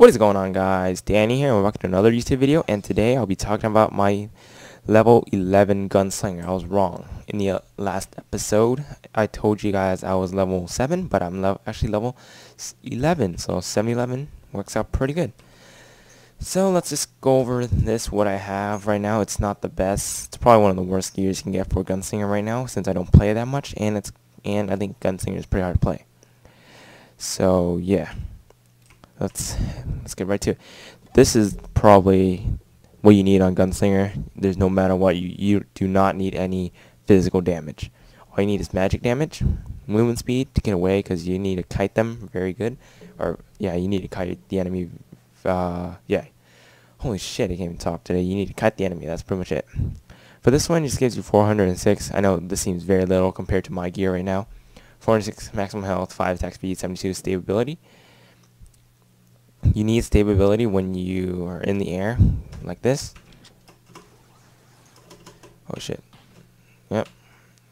What is going on, guys? Danny here, and we're back to another YouTube video, and today I'll be talking about my level 11 Gunslinger. I was wrong. In the last episode, I told you guys I was level 7, but I'm actually level 11, so 711 works out pretty good. So let's just go over this, what I have right now. It's not the best. It's probably one of the worst gears you can get for Gunslinger right now, since I don't play that much, and I think Gunslinger is pretty hard to play. So yeah. Let's get right to it. This is probably what you need on Gunslinger. There's no matter what, you do not need any physical damage. All you need is magic damage, movement speed to get away because you need to kite them very good. Or yeah, you need to kite the enemy. Yeah. Holy shit, I can't even talk today. You need to kite the enemy. That's pretty much it. For this one, it just gives you 406. I know this seems very little compared to my gear right now. 406 maximum health, 5 attack speed, 72 stability. You need stability when you are in the air, like this. Oh shit. Yep.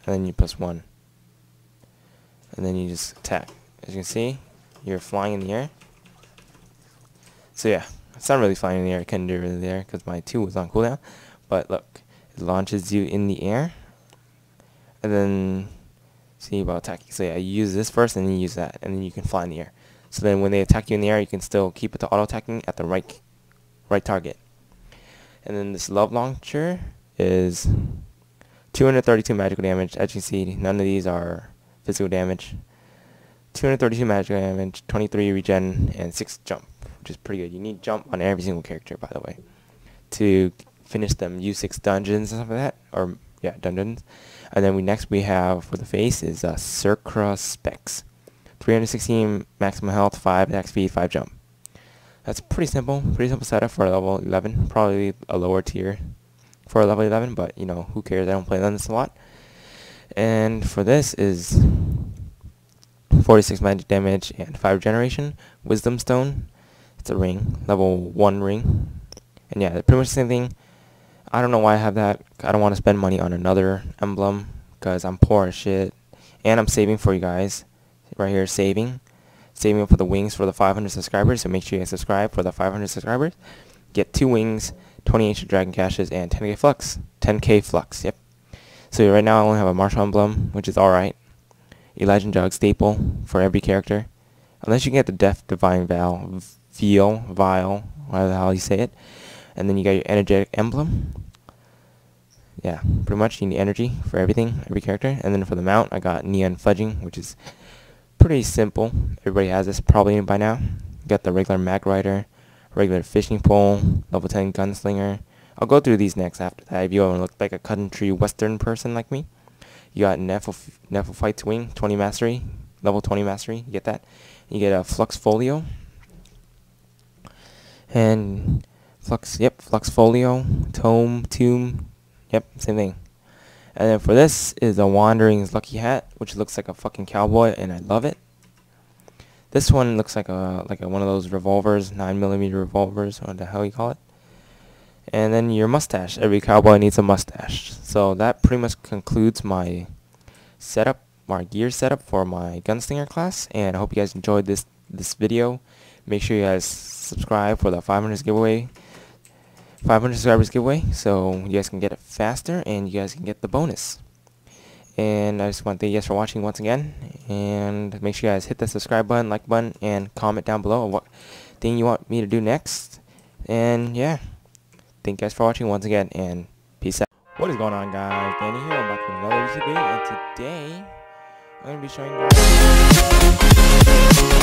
And then you plus 1. And then you just attack. As you can see, you're flying in the air. So yeah, it's not really flying in the air. I couldn't do it really there because my 2 was on cooldown. But look, it launches you in the air. And then, see about attacking. So yeah, you use this first and then you use that. And then you can fly in the air. So then when they attack you in the air, you can still keep it to auto-attacking at the right target. And then this Love Launcher is 232 magical damage. As you can see, none of these are physical damage. 232 magical damage, 23 regen, and 6 jump, which is pretty good. You need jump on every single character, by the way, to finish them U6 dungeons and stuff like that. Or, yeah, dungeons. And then next we have, for the face, is Circra Specs. 316 maximum health, 5 attack speed, 5 jump. That's pretty simple setup for level 11. Probably a lower tier for level 11, but you know, who cares? I don't play this a lot. And for this is 46 magic damage and 5 regeneration. Wisdom Stone. It's a ring, level 1 ring. And yeah, pretty much the same thing. I don't know why I have that. I don't want to spend money on another emblem because I'm poor as shit, and I'm saving for you guys. Right here, saving up for the wings for the 500 subscribers. So make sure you guys subscribe for the 500 subscribers. Get 2 wings, 20 ancient dragon caches, and 10k flux. 10k flux, yep. So right now I only have a martial emblem, which is alright. Elijah Jug staple for every character, unless you can get the death divine vial, whatever the hell you say it. And then you got your energetic emblem. Yeah, pretty much you need energy for everything, every character. And then for the mount, I got neon fledging, which is pretty simple. Everybody has this probably by now. You got the regular Mag Rider, regular fishing pole, level 10 Gunslinger. I'll go through these next after that if you want to look like a country western person like me. You got Nephilite Wing, 20 mastery, level 20 mastery. You get that. You get a Flux Folio. And Flux, yep, Flux Folio, Tomb, yep, same thing. And then for this is a Wandering's Lucky Hat, which looks like a fucking cowboy, and I love it. This one looks like a one of those revolvers, 9mm revolvers, or what the hell you call it. And then your mustache. Every cowboy needs a mustache. So that pretty much concludes my setup, my gear setup for my Gunslinger class. And I hope you guys enjoyed this video. Make sure you guys subscribe for the 500 giveaway. 500 subscribers giveaway, so you guys can get it faster and you guys can get the bonus. And I just want to thank you guys for watching once again, and make sure you guys hit the subscribe button, like button, and comment down below what thing you want me to do next. And yeah, thank you guys for watching once again, and peace out. What is going on, guys? Danny here, I'm back with another YouTube video, and today I'm going to be showing you guys